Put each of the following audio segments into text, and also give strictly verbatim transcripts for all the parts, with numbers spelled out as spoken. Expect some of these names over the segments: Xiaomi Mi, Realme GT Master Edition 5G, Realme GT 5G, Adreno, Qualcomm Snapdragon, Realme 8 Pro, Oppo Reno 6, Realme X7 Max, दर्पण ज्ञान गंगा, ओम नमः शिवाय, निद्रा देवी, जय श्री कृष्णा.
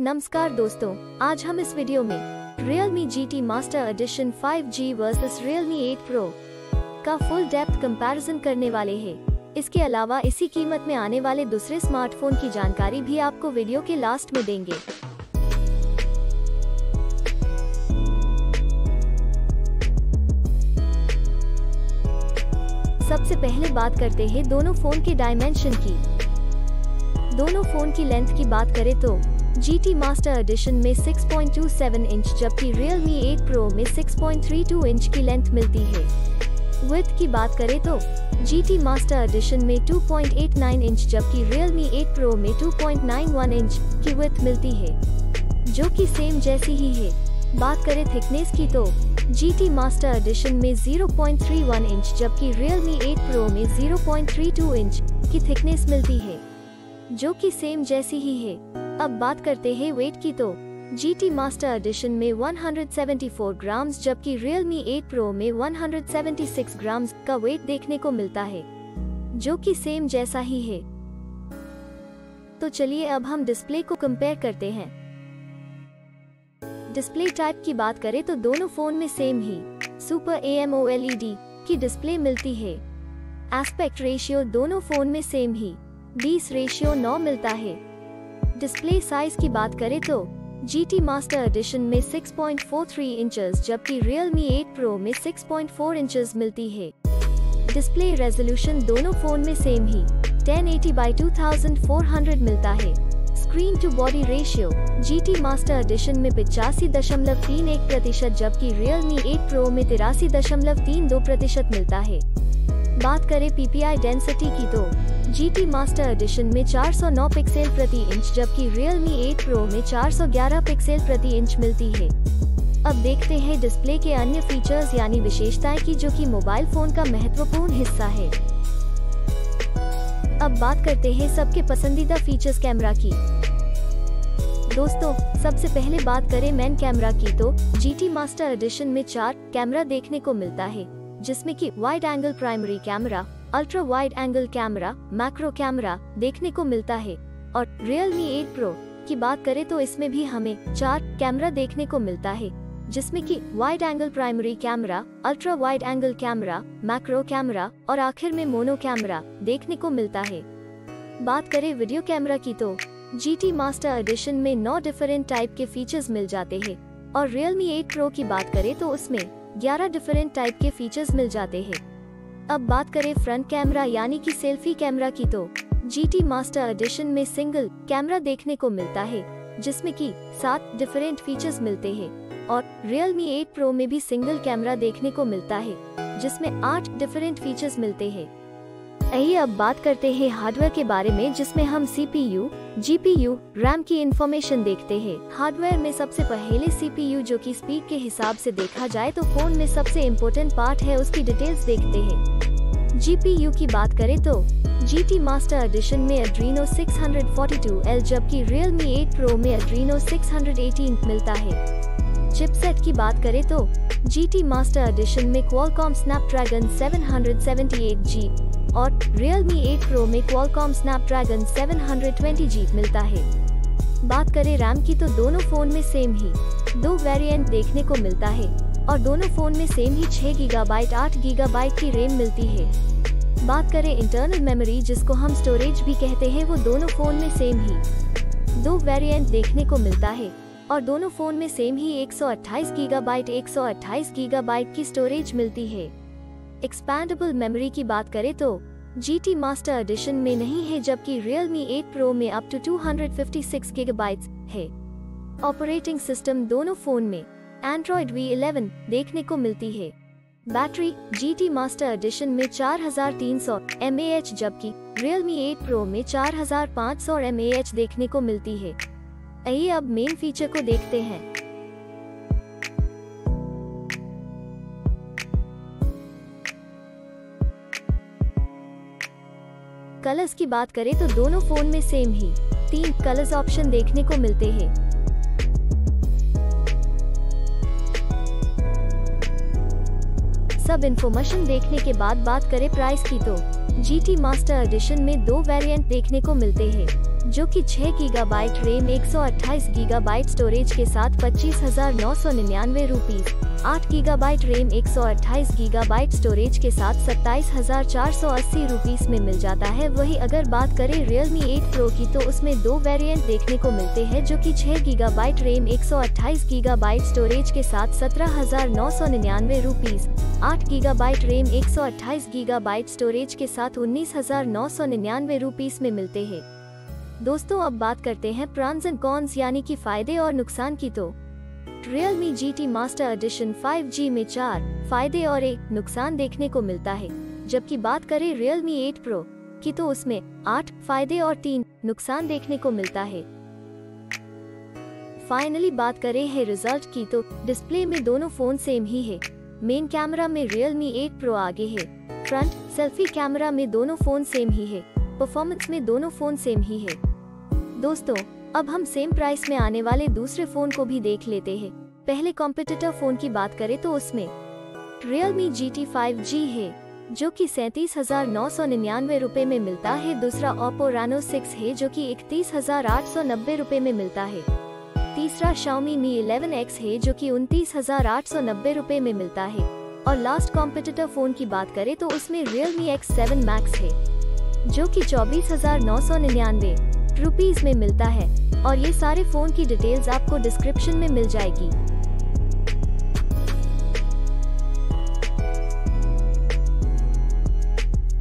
नमस्कार दोस्तों, आज हम इस वीडियो में Realme G T Master Edition five G versus Realme eight pro का फुल डेप्थ कंपैरिजन करने वाले हैं। इसके अलावा इसी कीमत में आने वाले दूसरे स्मार्टफोन की जानकारी भी आपको वीडियो के लास्ट में देंगे। सबसे पहले बात करते हैं दोनों फोन के डायमेंशन की। दोनों फोन की लेंथ की बात करें तो जी टी मास्टर एडिशन में six point two seven inch जबकि Realme एट प्रो में six point three two inch की लेंथ मिलती है। विड्थ की बात करें तो जी टी मास्टर एडिशन में two point eight nine inch जबकि Realme एट प्रो में two point nine one inch की विड्थ मिलती है, जो कि सेम जैसी ही है। बात करें थिकनेस की तो जी टी मास्टर एडिशन में zero point three one inch जबकि Realme एट प्रो में zero point three two inch की थिकनेस मिलती है, जो कि सेम जैसी ही है। अब बात करते हैं वेट की तो जी टी मास्टर एडिशन में one hundred seventy four grams जबकि Realme एट प्रो में one hundred seventy six grams का वेट देखने को मिलता है, जो कि सेम जैसा ही है। तो चलिए अब हम डिस्प्ले को कंपेयर करते हैं। डिस्प्ले टाइप की बात करें तो दोनों फोन में सेम ही super A M O L E D की डिस्प्ले मिलती है। एस्पेक्ट रेशियो दोनों फोन में सेम ही बीस रेशियो नौ मिलता है। डिस्प्ले साइज की बात करें तो जी टी मास्टर एडिशन में six point four three inches जबकि Realme एट प्रो में सिक्स पॉइंट फोर इंचेस मिलती है। डिस्प्ले रेजोल्यूशन दोनों फोन में सेम ही ten eighty by two thousand four hundred मिलता है। Screen to body ratio G T master edition में पिचासी दशमलव तीन एक प्रतिशत जबकि Realme एट प्रो में तिरासी दशमलव तीन दो प्रतिशत मिलता है। बात करें पी पी आई डेंसिटी की तो जी टी मास्टर एडिशन में चार सौ नौ पिक्सल प्रति इंच जबकि Realme एट प्रो में चार सौ ग्यारह पिक्सल प्रति इंच मिलती है। अब देखते हैं डिस्प्ले के अन्य फीचर्स यानी विशेषताएं की, जो कि मोबाइल फोन का महत्वपूर्ण हिस्सा है। अब बात करते हैं सबके पसंदीदा फीचर्स कैमरा की। दोस्तों, सबसे पहले बात करें मेन कैमरा की तो जी टी मास्टर एडिशन में चार कैमरा देखने को मिलता है, जिसमें कि wide angle primary camera, ultra wide angle camera, macro camera देखने को मिलता है। और Realme एट प्रो की बात करें तो इसमें भी हमें चार कैमरा देखने को मिलता है, जिसमें कि wide angle primary camera, ultra wide angle camera, macro camera और आखिर में मोनो कैमरा देखने को मिलता है। बात करें वीडियो कैमरा की तो जी टी मास्टर एडिशन में नौ डिफरेंट टाइप के फीचर्स मिल जाते हैं और Realme एट प्रो की बात करें तो उसमें ग्यारह डिफरेंट टाइप के फीचर्स मिल जाते हैं। अब बात करें फ्रंट कैमरा यानी कि सेल्फी कैमरा की तो जी टी मास्टर एडिशन में सिंगल कैमरा देखने को मिलता है, जिसमें की सात डिफरेंट फीचर्स मिलते हैं और Realme एट प्रो में भी सिंगल कैमरा देखने को मिलता है, जिसमें आठ डिफरेंट फीचर्स मिलते हैं। आइए अब बात करते हैं हार्डवेयर के बारे में, जिसमें हम C P U, G P U, RAM की इंफॉर्मेशन देखते हैं। हार्डवेयर में सबसे पहले सी पी यू, जो कि स्पीड के हिसाब से देखा जाए तो फोन में सबसे इम्पोर्टेंट पार्ट है, उसकी डिटेल्स देखते हैं। जी पी यू की बात करें तो जी टी मास्टर एडिशन में Adreno six forty two L जबकि Realme एट प्रो में Adreno सिक्स एटीन मिलता है। चिपसेट की बात करें तो जी टी मास्टर एडिशन में Qualcomm Snapdragon seven seventy eight G और Realme एट प्रो में Qualcomm Snapdragon seven twenty G मिलता है। बात करें रैम की तो दोनों फोन में सेम ही दो वेरिएंट देखने को मिलता है और दोनों फोन में सेम ही छह गीगाबाइट आठ गीगाबाइट की रैम मिलती है। बात करें इंटरनल मेमोरी, जिसको हम स्टोरेज भी कहते हैं, वो दोनों फोन में सेम ही दो वेरिएंट देखने को मिलता है और दोनों फोन में सेम ही एक सौ अट्ठाईस गीगाबाइट एक सौ अट्ठाईस गीगाबाइट की स्टोरेज मिलती है। एक्सपैंडेबल मेमोरी की बात करें तो जी टी मास्टर एडिशन में नहीं है जबकि Realme एट प्रो में up to two hundred fifty six gigabyte है। ऑपरेटिंग सिस्टम दोनों फोन में Android वी इलेवन देखने को मिलती है। Battery G T master edition में चार हजार तीन सौ एम ए एच जबकि Realme एट प्रो में चार हजार पाँच सौ एम ए एच देखने को मिलती है। आइए अब मेन फीचर को देखते हैं। कलर्स की बात करें तो दोनों फोन में सेम ही तीन कलर्स ऑप्शन देखने को मिलते हैं। सब इंफॉर्मेशन देखने के बाद बात करें प्राइस की तो जी टी मास्टर एडिशन में दो वेरिएंट देखने को मिलते हैं, जो कि छह गीगाबाइट रैम एक सौ अट्ठाईस गीगाबाइट स्टोरेज के साथ पच्चीस हजार नौ सौ निन्यानवे रूपीज, आठ गीगाबाइट रैम एक सौ अट्ठाईस गीगाबाइट स्टोरेज के साथ सत्ताईस हजार चार सौ अस्सी रूपीज में मिल जाता है। वही अगर बात करें Realme एट Pro की तो उसमें दो वेरिएंट देखने को मिलते हैं, जो कि छह गीगाबाइट रैम एक सौ अट्ठाईस गीगाबाइट स्टोरेज के साथ सत्रह हजार नौ सौ निन्यानवे रूपीज, आठ गीगाबाइट रैम एक सौ अट्ठाईस गीगाबाइट स्टोरेज के साथ उन्नीस हजार नौ सौ निन्यानवे रूपीज में मिलते हैं। दोस्तों अब बात करते हैं प्रॉन्स एंड कॉन्स यानी कि फायदे और नुकसान की। तो Realme G T Master Edition five G में चार फायदे और एक नुकसान देखने को मिलता है, जबकि बात करें Realme एट Pro की तो उसमें आठ फायदे और तीन नुकसान देखने को मिलता है। फाइनली बात करें है रिजल्ट की तो डिस्प्ले में दोनों फोन सेम ही है। मेन कैमरा में Realme एट Pro आगे है, फ्रंट सेल्फी कैमरा में दोनों फोन सेम ही है, परफॉर्मेंस में दोनों फोन सेम ही है। दोस्तों अब हम सेम प्राइस में आने वाले दूसरे फोन को भी देख लेते हैं। पहले कॉम्पिटिटर फोन की बात करें तो उसमें Realme G T five G है, जो कि सैतीस हजार नौ सौ निन्यानवे रूपए में मिलता है। दूसरा Oppo Reno सिक्स है, जो कि इकतीस हजार आठ सौ नब्बे रूपए में मिलता है। तीसरा Xiaomi Mi इलेवन एक्स है, जो कि उनतीस हजार आठ सौ नब्बे रूपए में मिलता है। और लास्ट कॉम्पिटिटर फोन की बात करें तो उसमें Realme एक्स सेवन Max है, जो कि चौबीस हजार नौ सौ निन्यानवे रुपीस में मिलता है। और ये सारे फोन की डिटेल्स आपको डिस्क्रिप्शन में मिल जाएगी।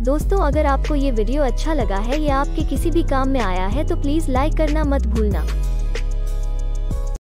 दोस्तों अगर आपको ये वीडियो अच्छा लगा है या आपके किसी भी काम में आया है तो प्लीज लाइक करना मत भूलना।